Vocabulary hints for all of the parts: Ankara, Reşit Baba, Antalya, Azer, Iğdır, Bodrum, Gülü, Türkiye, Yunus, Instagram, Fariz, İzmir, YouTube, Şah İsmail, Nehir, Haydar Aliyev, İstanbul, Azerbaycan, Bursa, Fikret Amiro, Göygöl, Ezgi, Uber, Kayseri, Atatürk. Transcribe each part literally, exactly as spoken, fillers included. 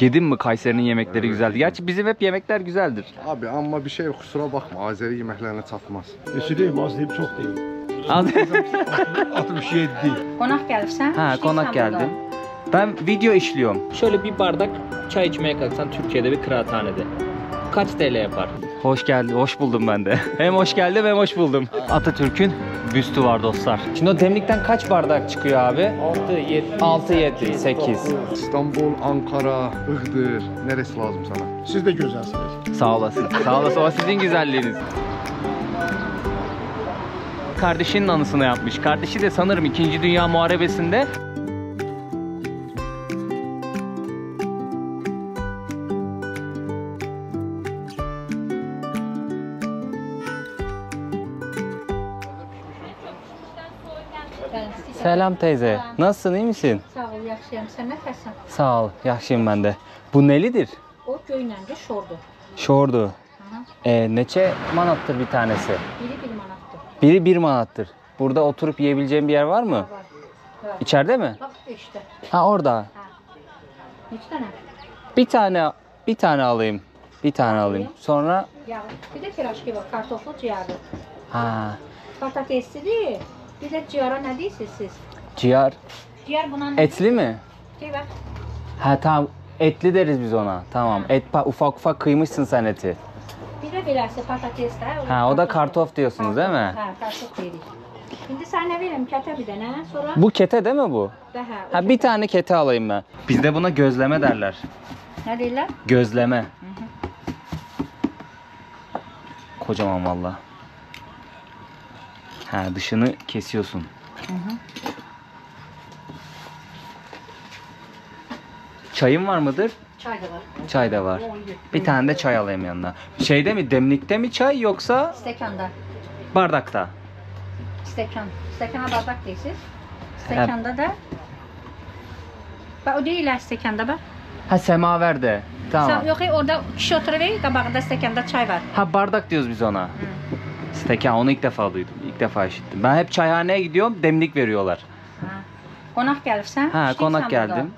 Yedin mi Kayseri'nin yemekleri evet. Güzeldi? Gerçi bizim hep yemekler güzeldir. Abi ama bir şey kusura bakma, Azeri yemeklerine çatmaz. Eşideyim, az deyip çok değil. altmış yedi değil. Konak gelirsen. Ha, konak geldim. Ben video işliyorum. Şöyle bir bardak çay içmeye kalksan Türkiye'de bir kıraathanede kaç T L yapar? Hoş geldi, hoş buldum ben de. Hem hoş geldim hem hoş buldum. Atatürk'ün büstü var dostlar. Şimdi o demlikten kaç bardak çıkıyor abi? altı, yedi, sekiz. İstanbul, Ankara, Iğdır. Neresi lazım sana? Siz de güzelsiniz. Sağ olasın. Sağ olasın. O sizin güzelliğiniz. Kardeşinin anısını yapmış. Kardeşi de sanırım İkinci Dünya Muharebesi'nde. Selam teyze. Nasılsın, iyi misin? Sağ ol, yaxşıyam. Sen nasılsın? Sağ ol, yaxşıyam ben de. Bu nelidir? O göynəndi şordu. Şordu. E, neçe manattır bir tanesi? Biri bir manattır. Biri bir manattır. Burada oturup yiyebileceğim bir yer var mı? Var. Evet. İçeride mi? Bak işte. Ha, orada. Ha. Neçe tane? Bir tane, bir tane alayım. Bir tane alayım. Sonra? Ya, bir de pirajki var, kartoflu ciğerli. Ha. Patatesli değil. Bir de ciğara ne değilsiniz siz? Ciğar? Ciğar buna ne? Etli mi? Evet. Ha tamam, etli deriz biz ona. Tamam, ha. Et ufak ufak kıymışsın sen eti. Bir de bilirse patates de. Ha, o da kartof diyorsunuz değil mi? Ha, kartof dedik. Şimdi sen ne vereyim, kete bir tane sonra. Bu kete değil mi bu? Daha, ha, bir tane kete alayım ben. Bizde buna gözleme derler. Ne derler? Gözleme. Hı hı. Kocaman vallahi. Ha, dışını kesiyorsun. Hı hı. Çayın var mıdır? Çay da var. Çay da var. Bir tane de çay alayım yanına. Şeyde mi, demlikte mi çay yoksa? Stekanda. Bardakta. Stekan. Stekana bardak değilsiniz. Stekanda da. Bak o değil ha, stekanda bak. Ha, semaverde. Tamam. Yok ya, orada kişi oturuyor, kabağında stekanda çay var. Ha, bardak diyoruz biz ona. Hı. Stekan, onu ilk defa duydum. İlk defa işittim. Ben hep çayhaneye gidiyorum, demlik veriyorlar. Ha. Konak gelirsen. Ha, konak geldim.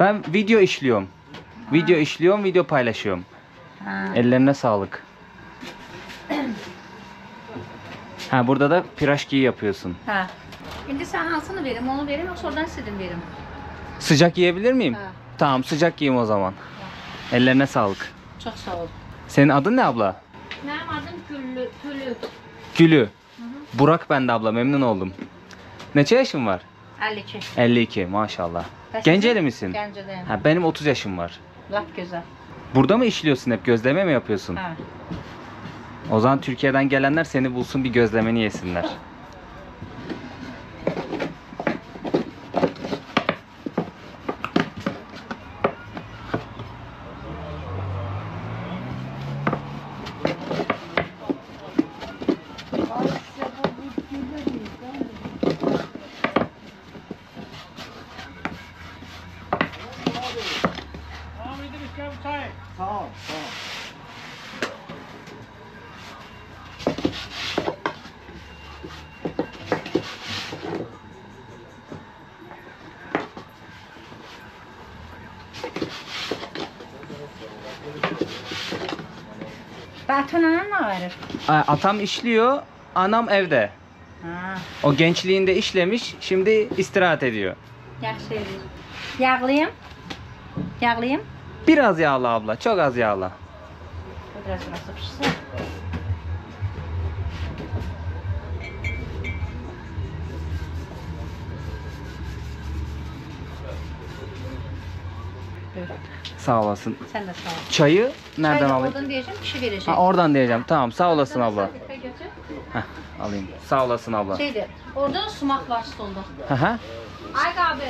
Ben video işliyorum. Ha. Video işliyorum, video paylaşıyorum. Ha. Ellerine sağlık. Ha, burada da piraşkiyi yapıyorsun. Ha. Şimdi sen hansını vereyim, onu vereyim yoksa oradan istediğimi vereyim. Sıcak yiyebilir miyim? Ha. Tamam, sıcak yiyeyim o zaman. Ha. Ellerine sağlık. Çok sağ ol. Senin adın ne abla? Benim adım Gülü. Gülü. Gülü. Burak ben de abla, memnun oldum. Neçe yaşın var? elli iki. elli iki, maşallah. Genceli misin? Genceliyim. Ha, benim otuz yaşım var. Laf güzel. Burada mı işliyorsun hep, gözleme mi yapıyorsun? Evet. O zaman Türkiye'den gelenler seni bulsun, bir gözlemeni yesinler. Atam anam verir. Atam işliyor, anam evde. Ha. O gençliğinde işlemiş, şimdi istirahat ediyor. Yaxşı. Yağlayayım. Yağlayayım. Biraz yağla abla, çok az yağla. Biraz nasıl pişsin? Sağ olasın. Sen de sağ ol. Çayı nereden alayım? Oradan diyeceğim, kişi verecek. Ha, oradan diyeceğim. Tamam, sağ olasın abla. Heh, alayım. Sağ olasın abla. Şeydi, orada da sumak var solda. Hı hı. Ay abi,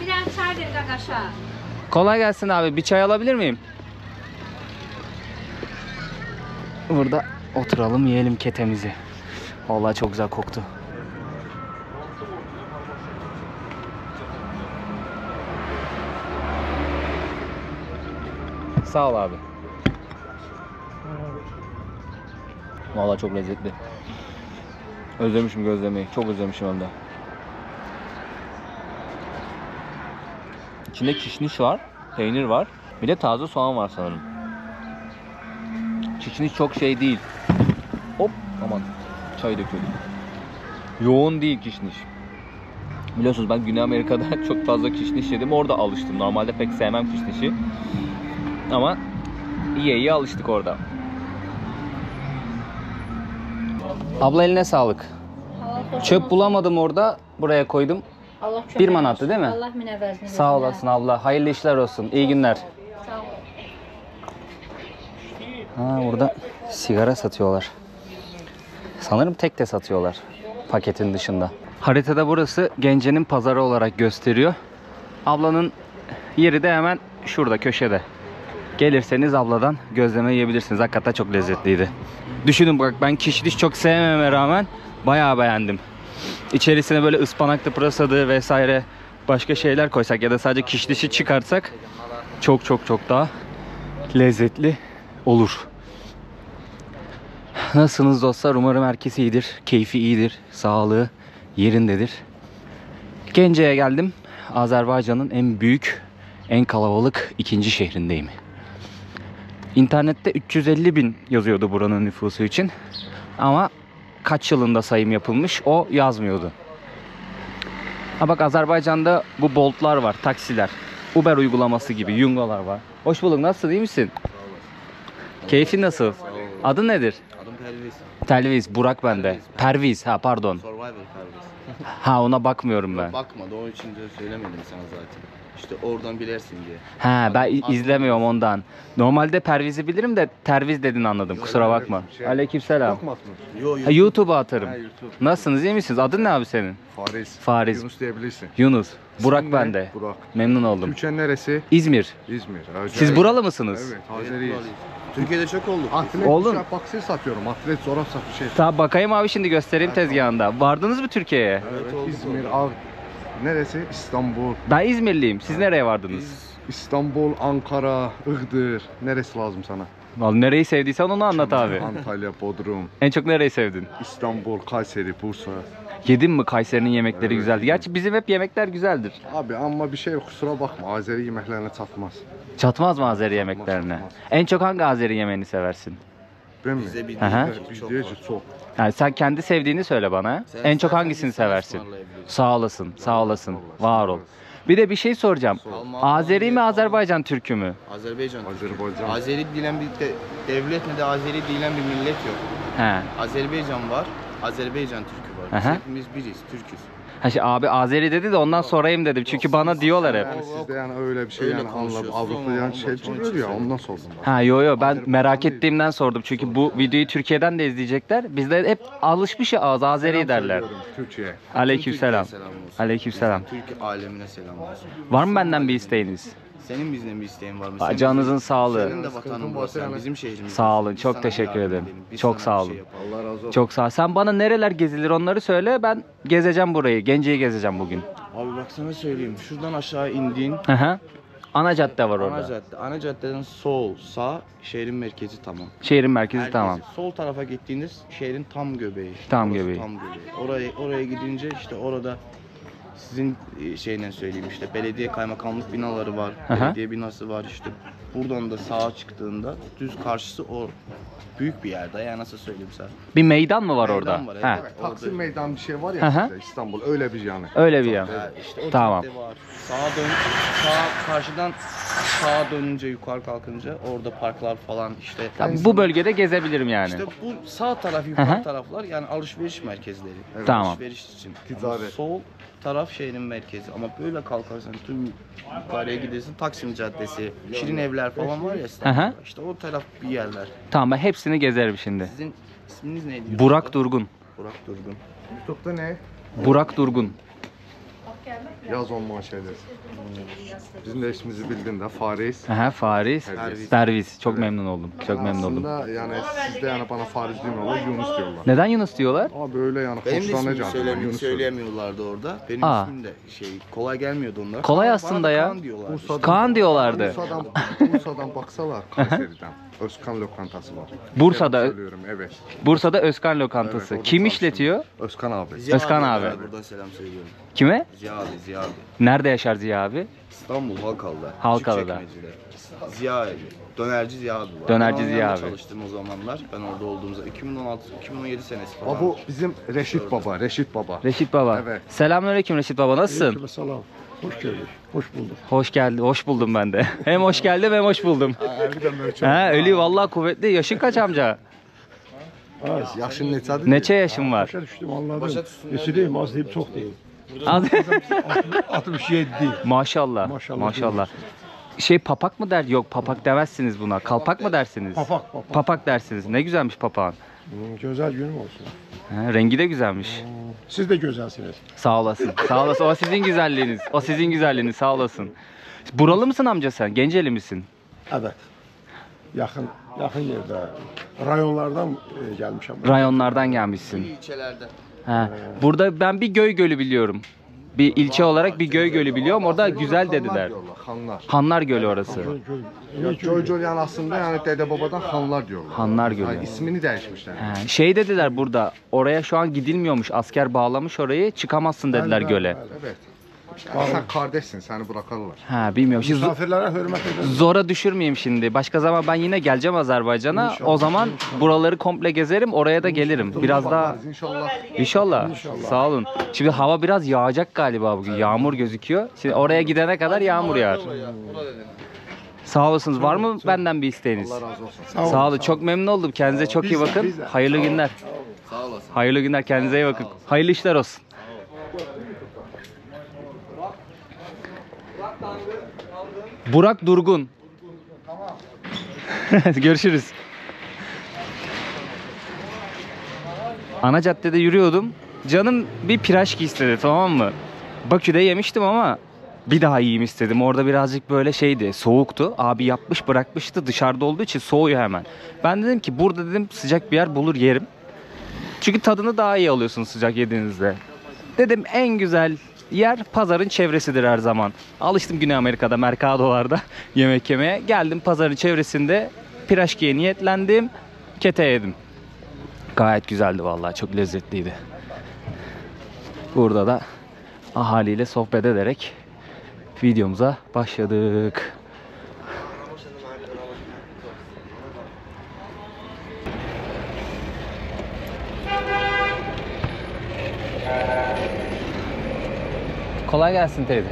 bir tane çay ver arkadaşa. Kolay gelsin abi, bir çay alabilir miyim? Burada oturalım, yiyelim ketemizi. Vallahi çok güzel koktu. Sağ ol abi. Vallahi çok lezzetli. Özlemişim gözlemeyi. Çok özlemişim onda. İçinde kişniş var, peynir var. Bir de taze soğan var sanırım. Çiçniç çok şey değil. Hop aman çay döküldü. Yoğun değil kişniş. Biliyorsunuz ben Güney Amerika'da çok fazla kişniş yedim. Orada alıştım. Normalde pek sevmem kişnişi. Ama iyi iyi alıştık orada. Abla eline sağlık. Çöp bulamadım orada. Buraya koydum. Allah bir manattı değil mi? Allah minevvezni. Sağ olasın abla. Hayırlı işler olsun. İyi günler. Sağ ol. Ha, orada sigara satıyorlar. Sanırım tek de satıyorlar. Paketin dışında. Haritada burası Gence'nin pazarı olarak gösteriyor. Ablanın yeri de hemen şurada köşede. Gelirseniz abladan gözleme yiyebilirsiniz. Hakikaten çok lezzetliydi. Düşünün bak, ben kişniş çok sevmeme rağmen bayağı beğendim. İçerisine böyle ıspanaklı, pırasadı vesaire başka şeyler koysak ya da sadece kişnişi çıkartsak çok çok çok daha lezzetli olur. Nasılsınız dostlar? Umarım herkes iyidir. Keyfi iyidir. Sağlığı yerindedir. Gence'ye geldim. Azerbaycan'ın en büyük, en kalabalık ikinci şehrindeyim. İnternette üç yüz elli bin yazıyordu buranın nüfusu için. Ama kaç yılında sayım yapılmış o yazmıyordu. Ha bak, Azerbaycan'da bu boltlar var, taksiler. Uber uygulaması gibi yungalar var. Hoş bulduk. Nasılsın? İyi misin? Keyfin nasıl? Adın nedir? Adım Perviz. Perviz, Burak bende. Perviz, Perviz. Perviz, ha pardon. Survivor Perviz. Ha, ona bakmıyorum ben. Bakmadı, onun için de söylemedim sana zaten. İşte oradan bilersin diye. Ha, ben Adam, izlemiyorum anladım. Ondan. Normalde Perviz'i bilirim de Terviz dedin, anladım. Yo, kusura bakma. Şey, aleykümselam. YouTube. YouTube'a atarım. Ha, YouTube. Nasılsınız, iyi misiniz? Adın ne abi senin? Fariz. Fariz. Yunus diyebilirsin. Yunus. Burak İsmim bende. Burak. Memnun oldum. Türkiye neresi? İzmir. İzmir. Azeri. Siz buralı mısınız? Evet, Azeriyiz. Türkiye'de çok olduk. Atlet Oğlum. Şapaksız satıyorum. Atlet sonra satıyor şey. Tamam, bakayım abi, şimdi göstereyim evet, tezgahında. Tamam. Vardınız mı Türkiye'ye? Evet, evet, İzmir, Ağrı. Neresi? İstanbul. Ben İzmirliyim. Siz nereye vardınız? Biz İstanbul, Ankara, Iğdır. Neresi lazım sana? Vallahi nereyi sevdiysen onu anlat abi. Antalya, Bodrum. En çok nereyi sevdin? İstanbul, Kayseri, Bursa. Yedin mi? Kayseri'nin yemekleri evet, güzeldi. Gerçi bizim hep yemekler güzeldir. Abi ama bir şey, kusura bakma, Azeri yemeklerine çatmaz. Çatmaz mı Azeri yemeklerine? Çatmaz. En çok hangi Azeri yemeğini seversin? Ben mi? Bize bildiğince çok. Yani sen kendi sevdiğini söyle bana. Sen en çok hangisini seversin? Sağ olasın, sağ olasın, var ol. Bir de bir şey soracağım. Azeri mi, Azerbaycan Türk'ü mü? Azerbaycan. Azerbaycan. Azeri dilen bir de, devlet ne de Azeri dilen bir millet yok. He. Azerbaycan var, Azerbaycan Türk'ü var. Biz hepimiz biriz, Türk'üz. Ha şey, abi Azeri dedi de ondan sorayım dedim. Çünkü yok, bana diyorlar hep. Yani sizde yani öyle bir şey öyle yani anladım. Avrupa yani şey diyor ya, ondan sordum. Ha yo yo, ben Azerbaycan merak ettiğimden değil. Sordum. Çünkü sorun bu videoyu Türkiye'den de izleyecekler. Bizde hep alışmış ya ağız Azeri derler. Türkiye. Aleykümselam. Aleykümselam. Türk alemine selam olsun. Var mı benden bir isteğiniz? Senin bizden bir isteğin var mı? Acağınızın sağlığı. Senin de vatanın bu aslında bizim şehrimiz. Sağ olun. Çok sana teşekkür ederim. Çok sağ olun. Şey Allah razı olsun. Çok sağ ol. Sen bana nereler gezilir onları söyle. Ben gezeceğim burayı. Gence'yi gezeceğim bugün. Abi bak sana söyleyeyim. Şuradan aşağı indiğin. Hı hı. Ana cadde var orada. Ana cadde. Ana caddeden sol, sağ, şehrin merkezi tamam. Şehrin merkezi, merkezi. Tamam. Sol tarafa gittiğinde şehrin tam göbeği. Tam göbeği. Tam göbeği. Oraya, oraya gidince işte orada sizin şeyle söyleyeyim, işte belediye kaymakamlık binaları var, aha, belediye binası var, işte buradan da sağa çıktığında düz karşısı o büyük bir yerde, yani nasıl söyleyeyim sana? Bir meydan mı var meydan orada? Var, evet, evet, Taksim meydan bir şey var ya işte, İstanbul öyle bir yani. Öyle bir yani. Yani işte tamam. Var. Sağa dön, sağa karşıdan sağa dönünce yukarı kalkınca orada parklar falan işte. Tabii yani bu bölgede gezebilirim yani. İşte bu sağ taraf, yukarı taraflar yani alışveriş merkezleri. Evet. Tamam. Alışveriş için. Ticaret. Sol taraf şehrin merkezi ama böyle kalkarsan tüm yukarıya gidersin, Taksim Caddesi, Şirin Evler falan var ya İstanbul'da, işte o taraf bir yerler. Tamam, ben hepsini gezerim şimdi. Sizin isminiz neydi? YouTube'da? Burak Durgun. Burak Durgun. YouTube'da ne? Burak Durgun. Yaz on maaş edersin. Bizim de ismimizi bildin de Fariz. Aha, Fariz. Perviz. Çok evet, memnun oldum. Çok yani memnun oldum. Aslında yani sizde yani bana Fariz diyorlar, Yunus diyorlar. Neden Yunus diyorlar? Abi öyle yani hoşlanacağım. Benim Yunus söyleyemiyorlardı orada. Benim aa, ismim de şey kolay gelmiyordu onlara. Kolay bana aslında ya. Kaan diyorlardı. Bursa'dan, Kaan diyorlardı. Bursa'dan, Bursa'dan baksalar Kayseri'den. Özkan lokantası var. Bursa'da söylüyorum evet. Bursa'da Özkan lokantası. Evet, kim işletiyor? Özkan abi. Ziyade Özkan abi. Buradan selam söylüyorum. Kime? Ziyade. abi, Ziya abi. Nerede yaşar Ziya abi? İstanbul, Halkalı'da. Halkalı'da. Ziya abi. Dönerci Ziya abi var. Dönerci Ziya abi. Çalıştım o zamanlar. Ben orada olduğumuzda iki bin on altı iki bin on yedi senesi falan. Aa, bu bizim Reşit Baba, Reşit Baba. Reşit Baba. Evet. Selamünaleyküm Reşit Baba. Nasılsın? Aleykümselam. Hoş geldin. Hoş buldum. Hoş geldi. Hoş buldum ben de. Hem hoş geldim hem hoş buldum. Ha, ölü vallahi kuvvetli. Yaşın kaç amca? Ha, yaşın neçədir? Neçə yaşın var? Başa düşdüm, anladım. Neçə deyim, az deyim, çox deyim. altmış yedi. Maşallah. Maşallah. Maşallah. Şey papak mı der? Yok, papak demezsiniz buna. Kalpak mı dersiniz? Papak, papak. Papak dersiniz. Ne güzelmiş papağın. Güzel günüm olsun. He, rengi de güzelmiş. Siz de güzelsiniz. Sağ olasın. Sağ olasın. O sizin güzelliğiniz. O sizin güzelliğiniz. Sağ olasın. Buralı mısın amca sen? Genceli misin? Evet. Yakın, yakın yerde. Rayonlardan e, gelmişim. Rayonlardan gelmişsin. İlçelerden. He. Burada ben bir Göygöl'ü biliyorum. Bir ilçe olarak bir Göygöl'ü biliyorum. Orada güzel dediler. Hanlar. Hanlar Gölü orası. Göygöl yanasında yani dede babadan Hanlar diyorlar. Hanlar Gölü. Yani ismini değişmişler. He. Şey dediler burada. Oraya şu an gidilmiyormuş. Asker bağlamış orayı. Çıkamazsın dediler göle. Evet. Yani sen kardeşsin, seni bırakarlar. Ha, bilmiyorum. Misafirlere hürmet edelim. Zora düşürmeyeyim şimdi. Başka zaman ben yine geleceğim Azerbaycan'a. O zaman inşallah buraları komple gezerim, oraya da gelirim. Biraz daha inşallah. İnşallah. İnşallah. Sağ olun. Şimdi hava biraz yağacak galiba bugün. Evet. Yağmur gözüküyor. Şimdi oraya gidene kadar yağmur yağar. Sağ olasınız. Var mı benden bir isteğiniz? Allah razı olsun. Sağ olun. Sağ olun. Çok memnun oldum. Kendinize çok iyi bakın. Hayırlı günler. Sağ olasın. Hayırlı günler. Kendinize iyi bakın. Hayırlı işler olsun. Burak Durgun. Görüşürüz. Ana caddede yürüyordum. Canım bir piraşki istedi, tamam mı? Bakü'de yemiştim ama bir daha yiyeyim istedim. Orada birazcık böyle şeydi, soğuktu. Abi yapmış bırakmıştı, dışarıda olduğu için soğuyor hemen. Ben dedim ki burada dedim sıcak bir yer bulur yerim. Çünkü tadını daha iyi alıyorsunuz sıcak yediğinizde. Dedim en güzel yer pazarın çevresidir her zaman. Alıştım Güney Amerika'da, merkadolarda yemek yemeye. Geldim pazarın çevresinde piraşkiye niyetlendim. Kete yedim. Gayet güzeldi vallahi, çok lezzetliydi. Burada da ahaliyle sohbet ederek videomuza başladık. Kolay gelsin teyze.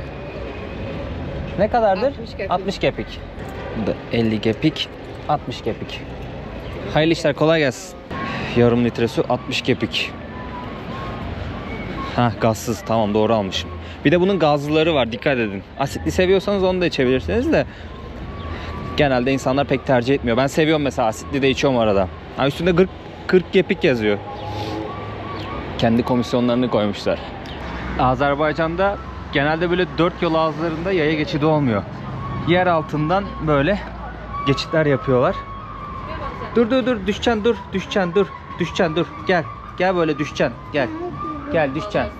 Ne kadardır? altmış kepik. Burada elli kepik, altmış kepik. Hayırlı işler, kolay gelsin. Yarım litre su, altmış kepik. Hah, gazsız, tamam, doğru almışım. Bir de bunun gazlıları var, dikkat edin. Asitli seviyorsanız onu da içebilirsiniz de genelde insanlar pek tercih etmiyor. Ben seviyorum mesela, asitli de içiyorum arada. Ha, üstünde kırk kepik yazıyor. Kendi komisyonlarını koymuşlar. Azerbaycan'da genelde böyle dört yol ağızlarında yaya geçidi olmuyor. Yer altından böyle geçitler yapıyorlar. Dur dur dur, düşeceksin dur, düşeceksin dur, düşeceksin dur, gel. Gel böyle düşeceksin, gel. Gel düşeceksin.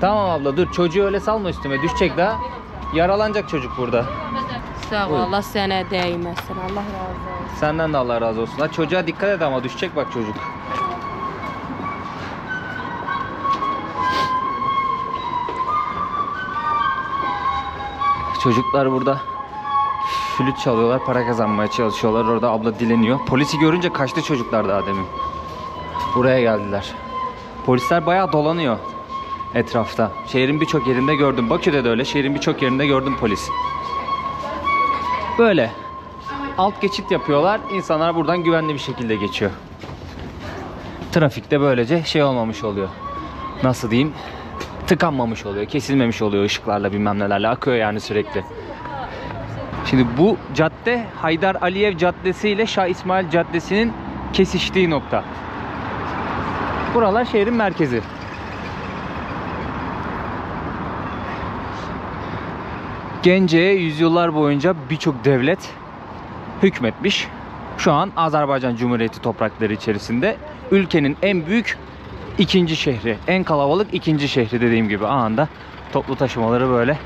Tamam abla dur, çocuğu öyle salma üstüme, düşecek daha. Yaralanacak çocuk burada. Sağ ol, Allah sana değmesin, Allah razı olsun. Senden de Allah razı olsun. Ha, çocuğa dikkat et ama, düşecek bak çocuk. Çocuklar burada flüt çalıyorlar, para kazanmaya çalışıyorlar. Orada abla dileniyor. Polisi görünce kaçtı çocuklar daha demin. Buraya geldiler. Polisler bayağı dolanıyor etrafta. Şehrin birçok yerinde gördüm. Bakü'de de öyle. Şehrin birçok yerinde gördüm polis. Böyle alt geçit yapıyorlar. İnsanlar buradan güvenli bir şekilde geçiyor. Trafikte böylece şey olmamış oluyor. Nasıl diyeyim? Tıkanmamış oluyor, kesilmemiş oluyor ışıklarla bilmem nelerle, akıyor yani sürekli. Şimdi bu cadde Haydar Aliyev Caddesi ile Şah İsmail Caddesi'nin kesiştiği nokta. Buralar şehrin merkezi. Gence'ye yüzyıllar boyunca birçok devlet hükmetmiş. Şu an Azerbaycan Cumhuriyeti toprakları içerisinde ülkenin en büyük İkinci şehri, en kalabalık ikinci şehri dediğim gibi. Anında toplu taşımaları böyle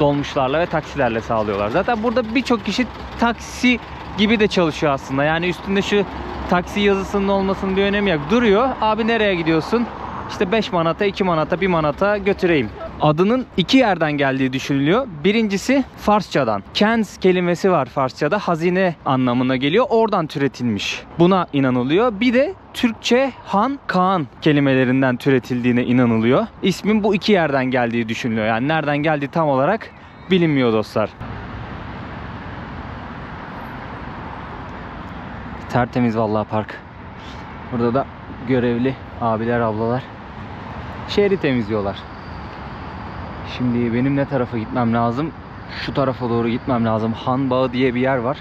dolmuşlarla ve taksilerle sağlıyorlar. Zaten burada birçok kişi taksi gibi de çalışıyor aslında. Yani üstünde şu taksi yazısının olmasının bir önemi yok. Duruyor, abi nereye gidiyorsun? İşte beş manata, iki manata, bir manata götüreyim. Adının iki yerden geldiği düşünülüyor. Birincisi Farsçadan. Kens kelimesi var Farsçada. Hazine anlamına geliyor. Oradan türetilmiş. Buna inanılıyor. Bir de Türkçe Han, Kaan kelimelerinden türetildiğine inanılıyor. İsmin bu iki yerden geldiği düşünülüyor. Yani nereden geldiği tam olarak bilinmiyor dostlar. Tertemiz vallahi park. Burada da görevli abiler, ablalar şehri temizliyorlar. Şimdi benim ne tarafa gitmem lazım? Şu tarafa doğru gitmem lazım. Hanbağı diye bir yer var.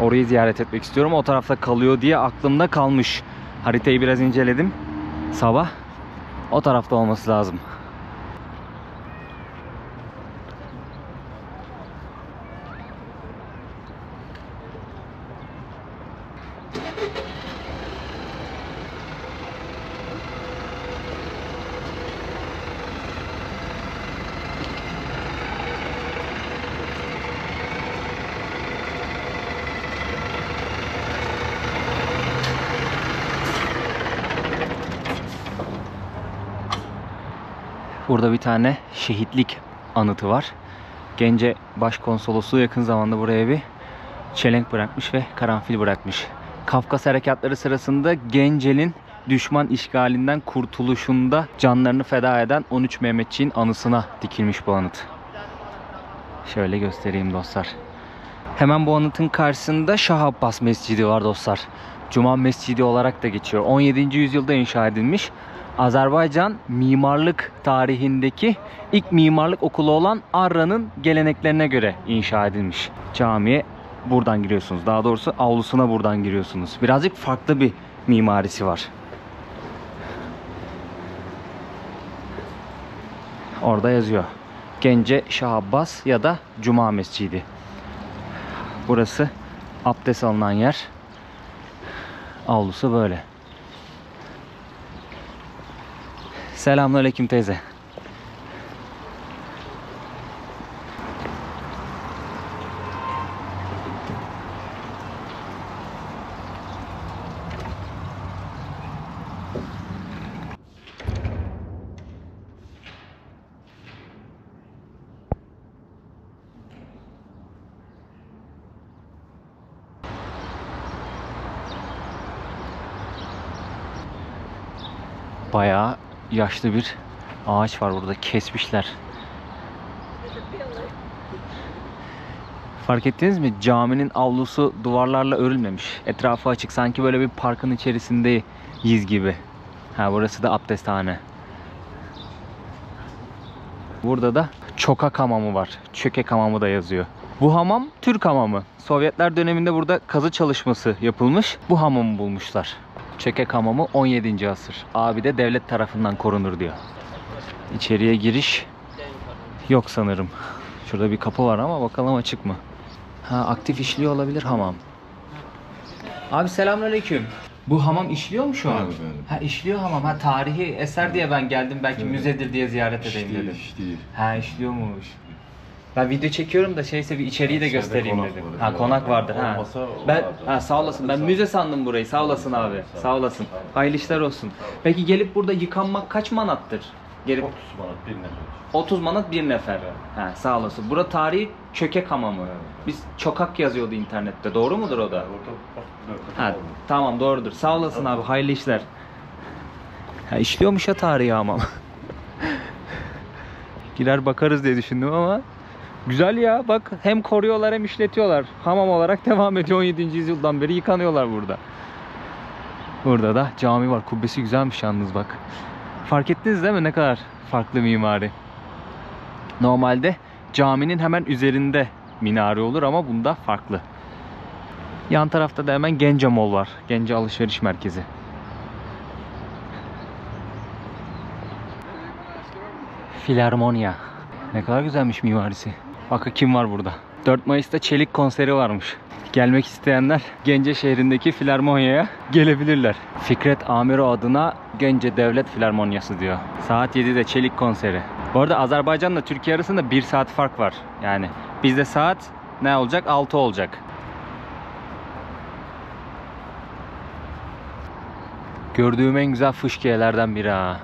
Orayı ziyaret etmek istiyorum. O tarafta kalıyor diye aklımda kalmış. Haritayı biraz inceledim. Sabah o tarafta olması lazım. Burada bir tane şehitlik anıtı var. Gence Başkonsolosluğu yakın zamanda buraya bir çelenk bırakmış ve karanfil bırakmış. Kafkas harekatları sırasında Gence'nin düşman işgalinden kurtuluşunda canlarını feda eden on üç Mehmetçiğin anısına dikilmiş bu anıt. Şöyle göstereyim dostlar. Hemen bu anıtın karşısında Şah Abbas Mescidi var dostlar. Cuma Mescidi olarak da geçiyor. on yedinci yüzyılda inşa edilmiş. Azerbaycan mimarlık tarihindeki ilk mimarlık okulu olan Arra'nın geleneklerine göre inşa edilmiş. Camiye buradan giriyorsunuz. Daha doğrusu avlusuna buradan giriyorsunuz. Birazcık farklı bir mimarisi var. Orada yazıyor. Gence Şah Abbas ya da Cuma Mescidi. Burası abdest alınan yer. Avlusu böyle. Selamünaleyküm teyze. Bayağı yaşlı bir ağaç var burada. Kesmişler. Fark ettiniz mi? Caminin avlusu duvarlarla örülmemiş. Etrafı açık. Sanki böyle bir parkın içerisindeyiz gibi. Ha, burası da abdesthane. Burada da çokak hamamı var. Çökek hamamı da yazıyor. Bu hamam Türk hamamı. Sovyetler döneminde burada kazı çalışması yapılmış. Bu hamamı bulmuşlar. Çökek hamamı on yedinci asır. Abi de devlet tarafından korunur diyor. İçeriye giriş yok sanırım. Şurada bir kapı var ama bakalım açık mı? Ha, aktif işliyor olabilir hamam. Abi selamünaleyküm. Bu hamam işliyor mu şu an? Evet, evet. Ha, işliyor hamam. Ha, tarihi eser diye ben geldim. Belki evet, müzedir diye ziyaret edeyim işliyor, dedim. İşliyor. Ha, işliyormuş. Ben video çekiyorum da şeyse bir içeriği de göstereyim dedim. Ha, konak vardır ha. Ben ha, sağ olasın. Ben müze sandım burayı. Sağ olasın abi. Sağ olasın. Hayırlı işler olsun. Peki gelip burada yıkanmak kaç manattır? Gelip otuz manat bir nefer. otuz manat bir nefer. Ha, sağ olasın. Bura tarihi çökek hamamı. Biz çokak yazıyordu internette. Doğru mudur o da? Ha, tamam doğrudur. Sağ olasın abi. Hayırlı işler. Ha, işliyormuş ya tarihi hamam. Girer bakarız diye düşündüm ama güzel ya, bak hem koruyorlar hem işletiyorlar. Hamam olarak devam ediyor. on yedinci yüzyıldan beri yıkanıyorlar burada. Burada da cami var. Kubbesi güzelmiş yalnız bak. Fark ettiniz değil mi ne kadar farklı mimari? Normalde caminin hemen üzerinde minare olur ama bunda farklı. Yan tarafta da hemen Gence Mol var. Gence Alışveriş Merkezi. Filarmonia. Ne kadar güzelmiş mimarisi. Bakın kim var burada. dört Mayıs'ta Çelik konseri varmış. Gelmek isteyenler Gence şehrindeki Filarmonya'ya gelebilirler. Fikret Amiro adına Gence Devlet Filarmonyası diyor. Saat yedide Çelik konseri. Bu arada Azerbaycan'la Türkiye arasında bir saat fark var. Yani bizde saat ne olacak? altı olacak. Gördüğüm en güzel fışkiyelerden biri ha.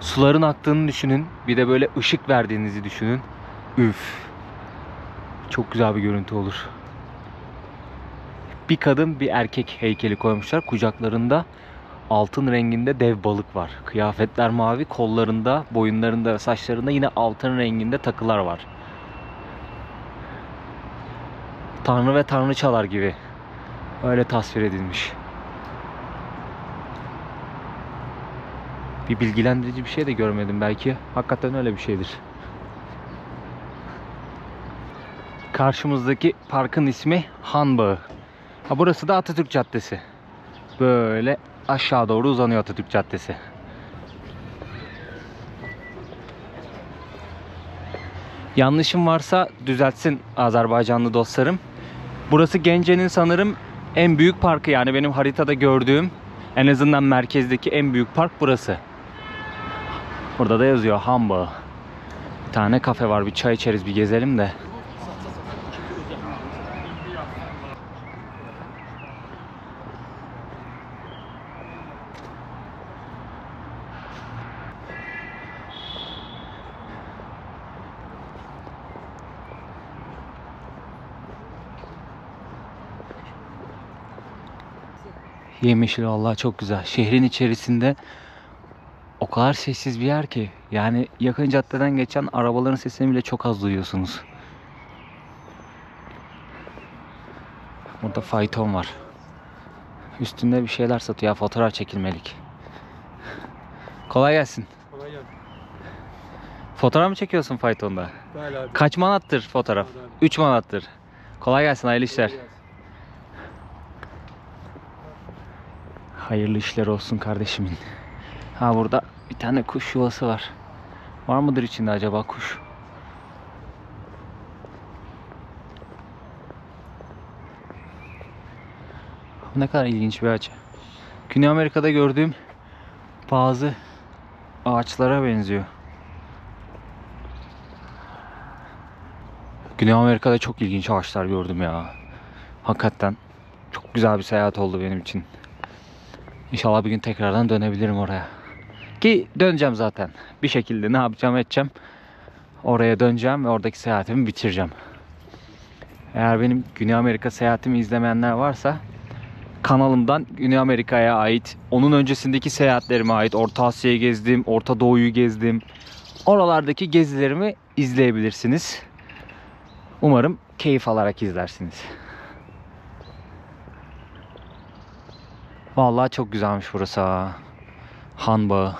Suların aktığını düşünün. Bir de böyle ışık verdiğinizi düşünün. Üf. Çok güzel bir görüntü olur. Bir kadın bir erkek heykeli koymuşlar. Kucaklarında altın renginde dev balık var. Kıyafetler mavi. Kollarında, boyunlarında ve saçlarında yine altın renginde takılar var. Tanrı ve tanrıçalar gibi. Öyle tasvir edilmiş. Bir bilgilendirici bir şey de görmedim. Belki hakikaten öyle bir şeydir. Karşımızdaki parkın ismi Hanbağı. Ha, burası da Atatürk Caddesi. Böyle aşağı doğru uzanıyor Atatürk Caddesi. Yanlışım varsa düzeltsin Azerbaycanlı dostlarım. Burası Gence'nin sanırım en büyük parkı, yani benim haritada gördüğüm en azından merkezdeki en büyük park burası. Burada da yazıyor Hanbağı. Bir tane kafe var, bir çay içeriz, bir gezelim de. Yemişli vallahi çok güzel. Şehrin içerisinde o kadar sessiz bir yer ki, yani yakın caddeden geçen arabaların sesini bile çok az duyuyorsunuz. Burada fayton var. Üstünde bir şeyler satıyor. Fotoğraf çekilmelik. Kolay gelsin. Kolay gelsin. Fotoğraf mı çekiyorsun faytonda? Abi. Kaç manattır fotoğraf? üç manattır. Kolay gelsin, hayırlı işler. Hayırlı işler olsun kardeşimin. Ha, burada bir tane kuş yuvası var. Var mıdır içinde acaba kuş? Ne kadar ilginç bir ağaç. Güney Amerika'da gördüğüm bazı ağaçlara benziyor. Güney Amerika'da çok ilginç ağaçlar gördüm ya. Hakikaten çok güzel bir seyahat oldu benim için. İnşallah bir gün tekrardan dönebilirim oraya. Ki döneceğim zaten. Bir şekilde ne yapacağım edeceğim. Oraya döneceğim ve oradaki seyahatimi bitireceğim. Eğer benim Güney Amerika seyahatimi izlemeyenler varsa, kanalımdan Güney Amerika'ya ait, onun öncesindeki seyahatlerime ait, Orta Asya'yı gezdim, Orta Doğu'yu gezdim, oralardaki gezilerimi izleyebilirsiniz. Umarım keyif alarak izlersiniz. Vallahi çok güzelmiş burası ha. Hanbağı.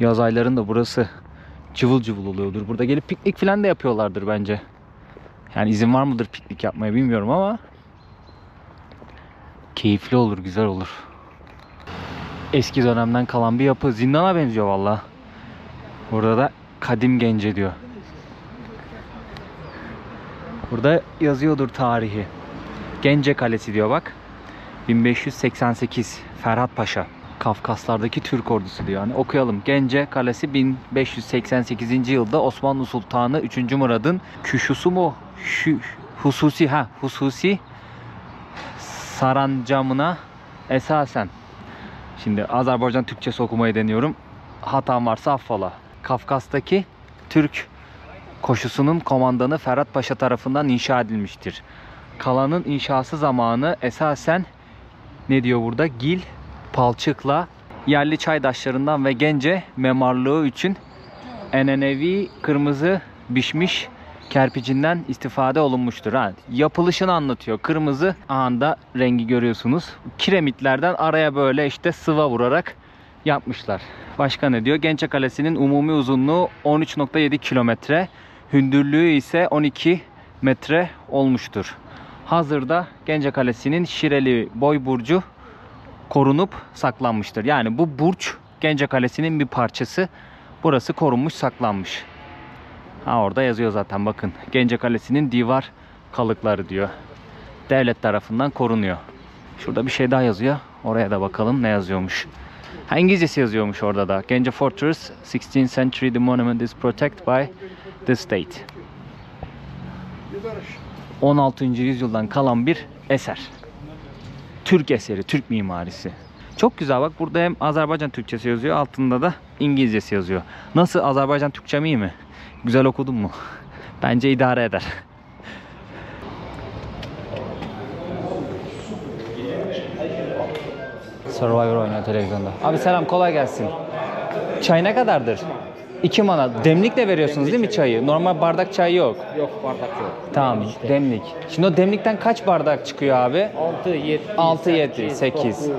Yaz aylarında burası cıvıl cıvıl oluyordur. Burada gelip piknik falan da yapıyorlardır bence. Yani izin var mıdır piknik yapmaya bilmiyorum ama keyifli olur, güzel olur. Eski dönemden kalan bir yapı. Zindana benziyor vallahi. Burada da Kadim Gence diyor. Burada yazıyordur tarihi. Gence Kalesi diyor bak. bin beş yüz seksen sekiz Ferhat Paşa. Kafkaslardaki Türk ordusu diyor. Yani okuyalım. Gence Kalesi bin beş yüz seksen sekizinci yılda Osmanlı Sultanı üçüncü Murad'ın küşusu mu? Şu, hususi ha, hususi sarancamına esasen. Şimdi Azerbaycan Türkçesi okumayı deniyorum. Hatam varsa affola. Kafkas'taki Türk koşusunun komandanı Ferhat Paşa tarafından inşa edilmiştir. Kalanın inşası zamanı esasen ne diyor burada? Gil, palçıkla, yerli çaydaşlarından ve Gence memarlığı için enenevi kırmızı pişmiş kerpicinden istifade olunmuştur. Ha, yapılışını anlatıyor. Kırmızı anda rengi görüyorsunuz. Kiremitlerden araya böyle işte sıva vurarak yapmışlar. Başka ne diyor? Gence Kalesi'nin umumi uzunluğu on üç nokta yedi kilometre. Hündürlüğü ise on iki metre olmuştur. Hazırda Gence Kalesi'nin Şireli boy burcu korunup saklanmıştır. Yani bu burç Gence Kalesi'nin bir parçası. Burası korunmuş, saklanmış. Ha, orada yazıyor zaten bakın. Gence Kalesi'nin divar kalıkları diyor. Devlet tarafından korunuyor. Şurada bir şey daha yazıyor. Oraya da bakalım ne yazıyormuş. Ha, İngilizcesi yazıyormuş orada da. Gence Fortress, sixteenth century the monument is protected by the state. on altıncı yüzyıldan kalan bir eser. Türk eseri, Türk mimarisi. Çok güzel bak, burada hem Azerbaycan Türkçesi yazıyor, altında da İngilizcesi yazıyor. Nasıl, Azerbaycan Türkçem iyi mi? Güzel okudun mu? Bence idare eder. Survivor oynuyor televizyonda. Abi selam, kolay gelsin. Çay ne kadardır? iki manat. Demlikle veriyorsunuz değil mi çayı? Normal bardak çay yok. Yok, bardak yok. Tamam, demlik. Şimdi o demlikten kaç bardak çıkıyor abi? altı, yedi, sekiz.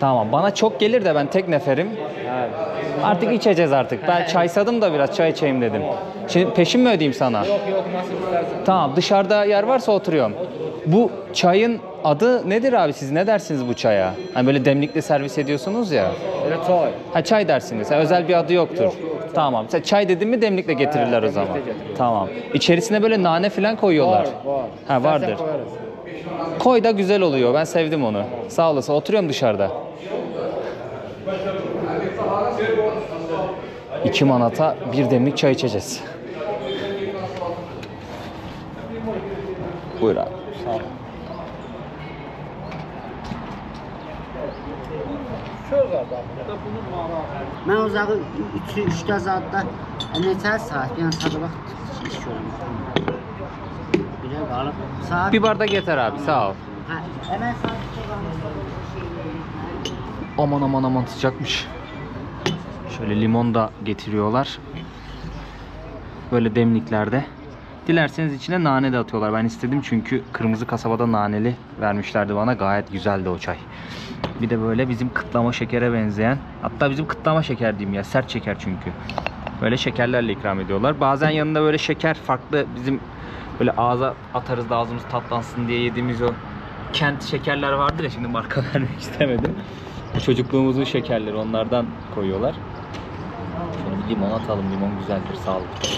Tamam, bana çok gelir de ben tek neferim. Evet. Artık içeceğiz artık. Ben çay sadım da biraz çay içeyim dedim. Şimdi peşin mi ödeyeyim sana? Yok yok, nasıl istersen. Tamam, dışarıda yer varsa oturuyorum. Bu çayın adı nedir abi, siz ne dersiniz bu çaya? Hani böyle demlikli servis ediyorsunuz ya. Evet, çay. Ha, çay dersiniz. Yani özel bir adı yoktur. Yok, yok, tamam. Sen çay dedin mi demlikle getirirler, ha, o zaman. Tamam. İçerisine böyle nane falan koyuyorlar. Var, var. Ha, vardır. Koy da güzel oluyor. Ben sevdim onu. Sağ olasın. Oturuyorum dışarıda. İki manata bir demlik çay içeceğiz. Buyur abi. Sağ ol. Ben o zaman üç dörd saatte neçə saat, yani saat bak iş görürüm. Saat... Bir bardak yeter abi, sağ ol. Ha, hemen saat aman aman aman sıcakmış. Şöyle limon da getiriyorlar. Böyle demliklerde. Dilerseniz içine nane de atıyorlar. Ben istedim çünkü kırmızı kasabada naneli vermişlerdi bana. Gayet güzeldi o çay. Bir de böyle bizim kıtlama şekere benzeyen. Hatta bizim kıtlama şeker diyeyim ya. Sert şeker çünkü. Böyle şekerlerle ikram ediyorlar. Bazen yanında böyle şeker farklı, bizim böyle ağza atarız da ağzımız tatlansın diye yediğimiz o kent şekerler vardır ya. Şimdi marka vermek istemedim. Bu çocukluğumuzun şekerleri, onlardan koyuyorlar. Şöyle bir limon atalım. Limon güzeldir, sağlıklı.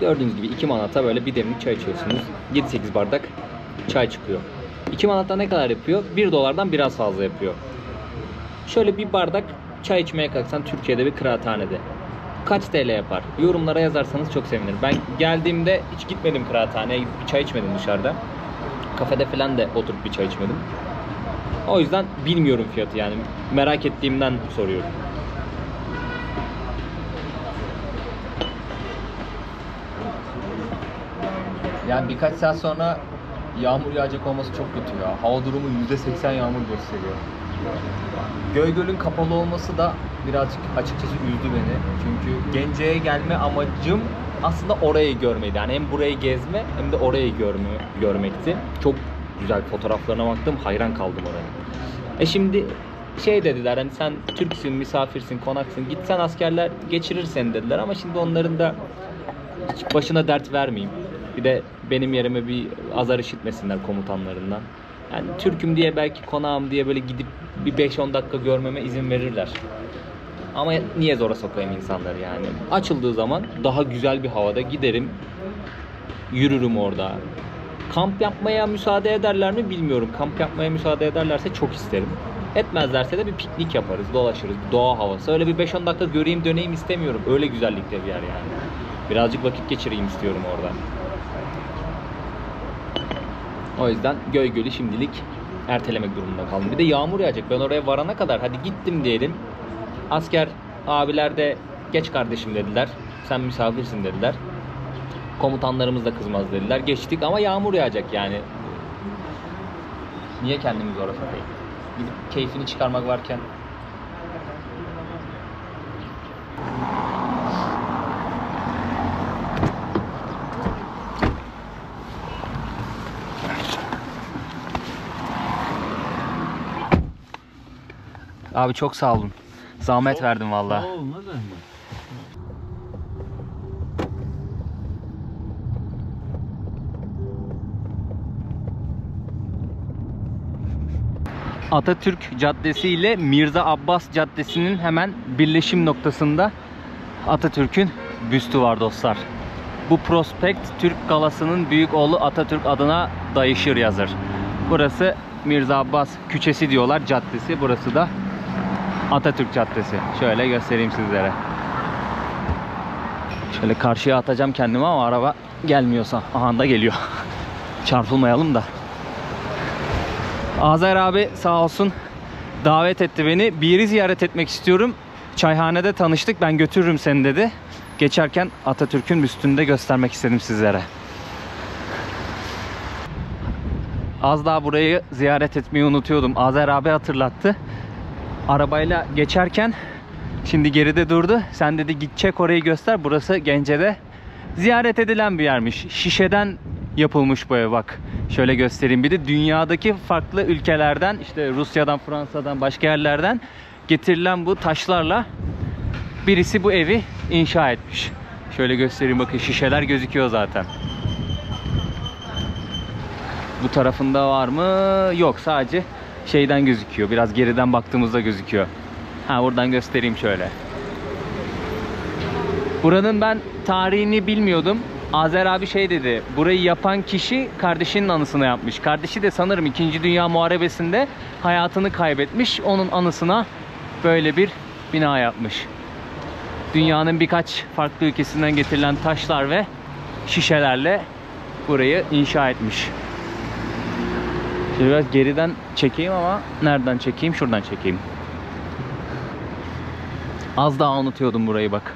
Gördüğünüz gibi iki manata böyle bir demlik çay içiyorsunuz. yedi sekiz bardak çay çıkıyor. iki manata ne kadar yapıyor? bir dolardan biraz fazla yapıyor. Şöyle bir bardak çay içmeye kalksan Türkiye'de bir kıraathanede kaç T L yapar? Yorumlara yazarsanız çok sevinirim. Ben geldiğimde hiç gitmedim kıraathaneye, gidip bir çay içmedim dışarıda. Kafede falan da oturup bir çay içmedim. O yüzden bilmiyorum fiyatı, yani merak ettiğimden soruyorum. Yani birkaç saat sonra yağmur yağacak olması çok kötü ya. Hava durumu yüzde seksen yağmur gösteriyor. Göygöl'ün kapalı olması da birazcık açıkçası üzdü beni. Çünkü Gence'ye gelme amacım aslında orayı görmeydi. Yani hem burayı gezme hem de orayı görme, görmekti. Çok güzel fotoğraflarına baktım, hayran kaldım oraya. E şimdi şey dediler, hani sen Türksün, misafirsin, konaksın, gitsen askerler geçirir seni dediler. Ama şimdi onların da hiç başına dert vermeyeyim. Bir de benim yerime bir azar işitmesinler komutanlarından. Yani Türk'üm diye, belki konağım diye böyle gidip bir beş on dakika görmeme izin verirler. Ama niye zora sokayım insanları yani. Açıldığı zaman daha güzel bir havada giderim, yürürüm orada. Kamp yapmaya müsaade ederler mi bilmiyorum. Kamp yapmaya müsaade ederlerse çok isterim. Etmezlerse de bir piknik yaparız, dolaşırız, doğa havası. Öyle bir beş on dakika göreyim döneyim istemiyorum. Öyle güzellikte bir yer yani. Birazcık vakit geçireyim istiyorum orada. O yüzden Göygöl'ü şimdilik ertelemek durumunda kaldım. Bir de yağmur yağacak. Ben oraya varana kadar, hadi gittim diyelim. Asker abiler de geç kardeşim dediler. Sen misafirsin dediler. Komutanlarımız da kızmaz dediler. Geçtik ama yağmur yağacak yani. Niye kendimi zora sokayım? Gidip keyfini çıkarmak varken. Abi çok sağ olun. Zahmet çok verdim vallahi. Sağ olun, ne zahmet. Atatürk Caddesi ile Mirza Abbas Caddesi'nin hemen birleşim noktasında Atatürk'ün büstü var dostlar. Bu prospekt Türk galasının büyük oğlu Atatürk adına dayışır yazır. Burası Mirza Abbas Küçesi diyorlar, caddesi. Burası da Atatürk Caddesi. Şöyle göstereyim sizlere. Şöyle karşıya atacağım kendimi ama araba gelmiyorsa. Aha da geliyor. Çarpılmayalım da. Azer abi sağ olsun davet etti beni. Bir yeri ziyaret etmek istiyorum. Çayhanede tanıştık. Ben götürürüm seni dedi. Geçerken Atatürk'ün büstünü de göstermek istedim sizlere. Az daha burayı ziyaret etmeyi unutuyordum. Azer abi hatırlattı. Arabayla geçerken şimdi geride durdu. Sen dedi git çek orayı göster. Burası Gence'de ziyaret edilen bir yermiş. Şişeden yapılmış bu ev bak. Şöyle göstereyim. Bir de dünyadaki farklı ülkelerden, işte Rusya'dan, Fransa'dan, başka yerlerden getirilen bu taşlarla birisi bu evi inşa etmiş. Şöyle göstereyim, bakın şişeler gözüküyor zaten. Bu tarafında var mı? Yok, sadece şeyden gözüküyor. Biraz geriden baktığımızda gözüküyor. Ha, oradan göstereyim şöyle. Buranın ben tarihini bilmiyordum. Azer abi şey dedi, burayı yapan kişi kardeşinin anısına yapmış. Kardeşi de sanırım İkinci Dünya Muharebesi'nde hayatını kaybetmiş. Onun anısına böyle bir bina yapmış. Dünyanın birkaç farklı ülkesinden getirilen taşlar ve şişelerle burayı inşa etmiş. Şimdi biraz geriden çekeyim ama nereden çekeyim? Şuradan çekeyim. Az daha unutuyordum burayı bak.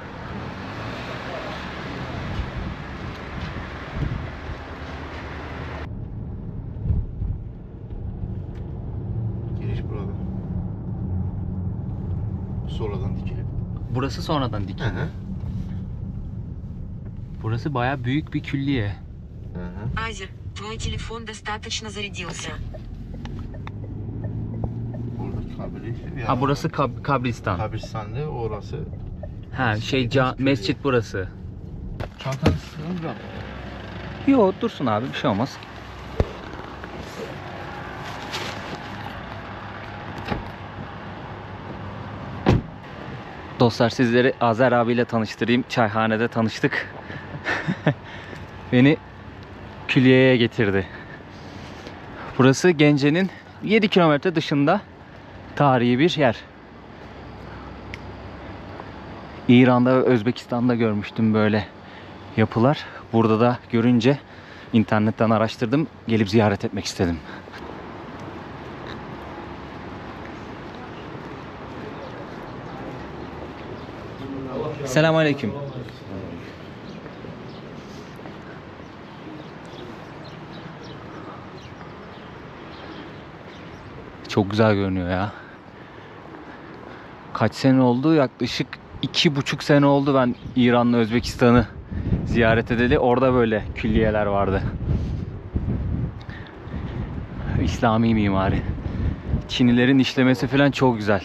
Burası sonradan dikildi. Burası bayağı büyük bir külliye. Azer, твой телефон достаточно зарядился. Ha, burası kab kabristan. Kabristanlı orası. Ha, şey mescit burası. Çantanı sıkıyor mu? Yok, dursun abi, bir şey olmaz. Dostlar, sizleri Azer abiyle tanıştırayım. Çayhanede tanıştık. Beni külliyeye getirdi. Burası Gence'nin yedi kilometre dışında tarihi bir yer. İran'da ve Özbekistan'da görmüştüm böyle yapılar. Burada da görünce internetten araştırdım. Gelip ziyaret etmek istedim. Selamünaleyküm. Çok güzel görünüyor ya. Kaç sene oldu? Yaklaşık iki buçuk sene oldu ben İran'la Özbekistan'ı ziyaret edeli. Orada böyle külliyeler vardı. İslami mimari. Çinilerin işlemesi falan çok güzel.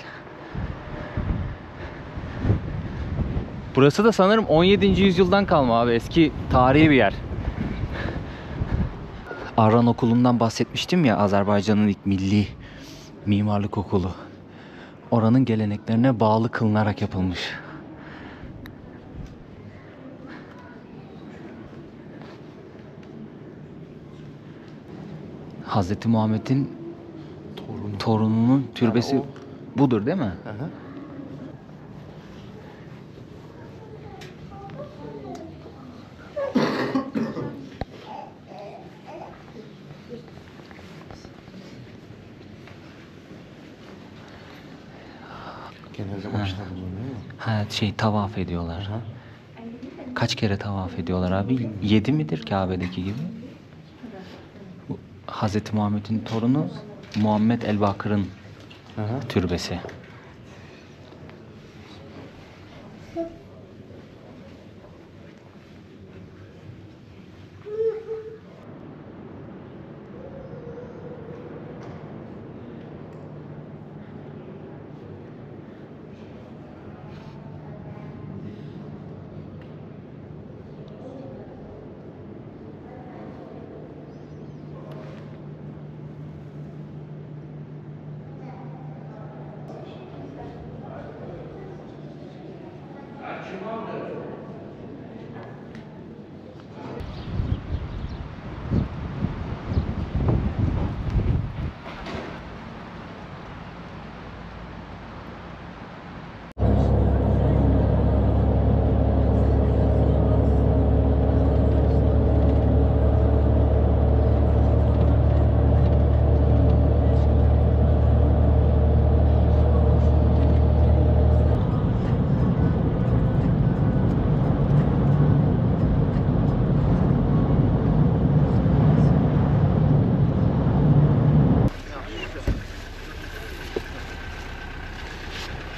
Burası da sanırım on yedinci yüzyıldan kalma abi. Eski tarihi bir yer. Arran Okulu'ndan bahsetmiştim ya. Azerbaycan'ın ilk milli mimarlık okulu. Oranın geleneklerine bağlı kılınarak yapılmış. Hazreti Muhammed'in Torun. torununun türbesi yani o... budur değil mi? Hı hı. Şey tavaf ediyorlar. Aha. Kaç kere tavaf ediyorlar abi? Yedi midir Kabe'deki gibi? Bu, Hazreti Muhammed'in torunu Muhammed el-Bakır'ın türbesi.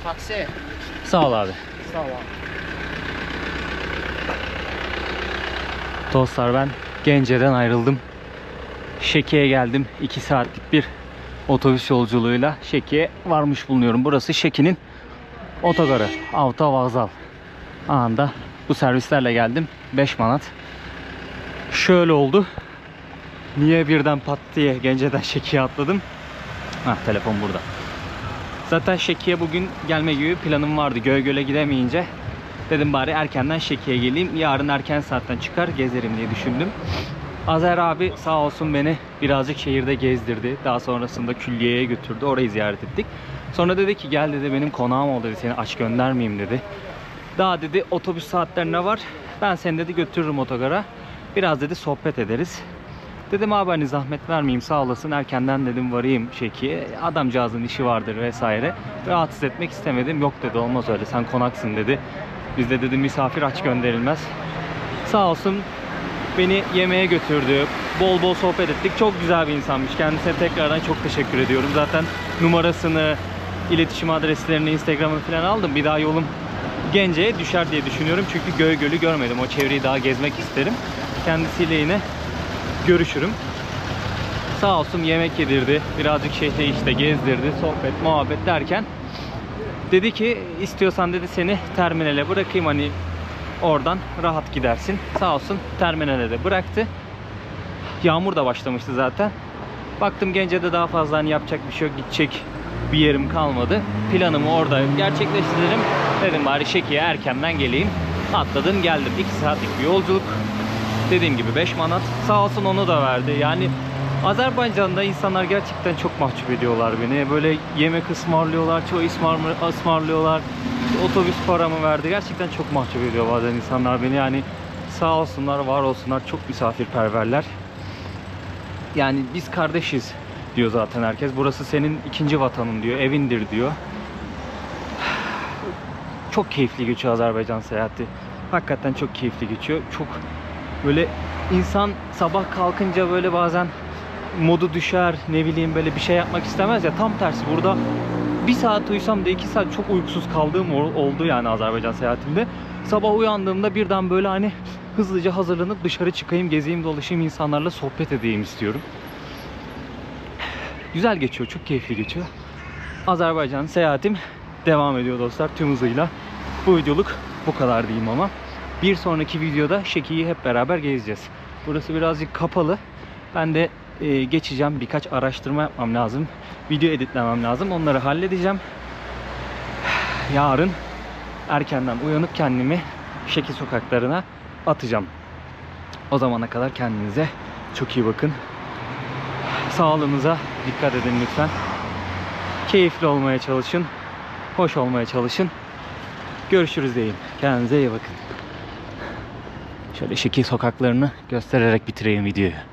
Taksi. Sağ ol abi. Sağ ol abi. Dostlar, ben Gence'den ayrıldım. Şeki'ye geldim. iki saatlik bir otobüs yolculuğuyla Şeki'ye varmış bulunuyorum. Burası Şeki'nin otogarı. Avta Vazal. Anında bu servislerle geldim. beş manat. Şöyle oldu. Niye birden pat diye Gence'den Şeki'ye atladım? Hah, telefon burada. Zaten Şeki'ye bugün gelme gibi planım vardı. Göygöl'e gidemeyince dedim bari erkenden Şeki'ye geleyim. Yarın erken saatten çıkar gezerim diye düşündüm. Azer abi sağ olsun beni birazcık şehirde gezdirdi. Daha sonrasında külliyeye götürdü. Orayı ziyaret ettik. Sonra dedi ki gel dedi benim konağım ol dedi. Seni aç göndermeyeyim dedi. Daha dedi otobüs saatlerine var. Ben seni dedi götürürüm otogara. Biraz dedi sohbet ederiz. Dedim abi hani zahmet vermeyeyim sağ olasın, erkenden dedim varayım Şeki'ye, adamcağızın işi vardır vesaire, rahatsız etmek istemedim. Yok dedi olmaz öyle, sen konaksın dedi, bizde dedi misafir aç gönderilmez. Sağ olsun beni yemeğe götürdü, bol bol sohbet ettik, çok güzel bir insanmış, kendisine tekrardan çok teşekkür ediyorum. Zaten numarasını, iletişim adreslerini, Instagram'ını falan aldım. Bir daha yolum Gence'ye düşer diye düşünüyorum çünkü Göygöl'ü görmedim, o çevreyi daha gezmek isterim. Kendisiyle yine görüşürüm. Sağ olsun yemek yedirdi. Birazcık şehre işte gezdirdi. Sohbet, muhabbet derken dedi ki istiyorsan dedi seni terminale bırakayım. Hani oradan rahat gidersin. Sağ olsun terminale de bıraktı. Yağmur da başlamıştı zaten. Baktım Gence'de daha fazla hani yapacak bir şey yok. Gidecek bir yerim kalmadı. Planımı orada gerçekleştiririm. Dedim bari Şeki'ye erkenden geleyim. Atladım geldim. iki saatlik bir yolculuk. Dediğim gibi beş manat. Sağ olsun onu da verdi. Yani Azerbaycan'da insanlar gerçekten çok mahcup ediyorlar beni. Böyle yemek ısmarlıyorlar, çoğu ısmarlıyorlar. Otobüs paramı verdi. Gerçekten çok mahcup ediyor bazen insanlar beni. Yani sağ olsunlar, var olsunlar. Çok misafirperverler. Yani biz kardeşiz diyor zaten herkes. Burası senin ikinci vatanın diyor. Evindir diyor. Çok keyifli geçiyor Azerbaycan seyahati. Hakikaten çok keyifli geçiyor. Çok böyle insan sabah kalkınca böyle bazen modu düşer, ne bileyim böyle bir şey yapmak istemez ya, tam tersi burada bir saat uyusam da iki saat çok uykusuz kaldığım oldu yani Azerbaycan seyahatimde. Sabah uyandığımda birden böyle hani hızlıca hazırlanıp dışarı çıkayım, gezeyim, dolaşayım, insanlarla sohbet edeyim istiyorum. Güzel geçiyor, çok keyifli geçiyor. Azerbaycan seyahatim devam ediyor dostlar tüm hızıyla. Bu videoluk bu kadar diyeyim ama. Bir sonraki videoda Şeki'yi hep beraber gezeceğiz. Burası birazcık kapalı. Ben de e, geçeceğim. Birkaç araştırma yapmam lazım. Video editlemem lazım. Onları halledeceğim. Yarın erkenden uyanıp kendimi Şeki sokaklarına atacağım. O zamana kadar kendinize çok iyi bakın. Sağlığınıza dikkat edin lütfen. Keyifli olmaya çalışın. Hoş olmaya çalışın. Görüşürüz diyeyim. Kendinize iyi bakın. Şöyle Şeki sokaklarını göstererek bitireyim videoyu.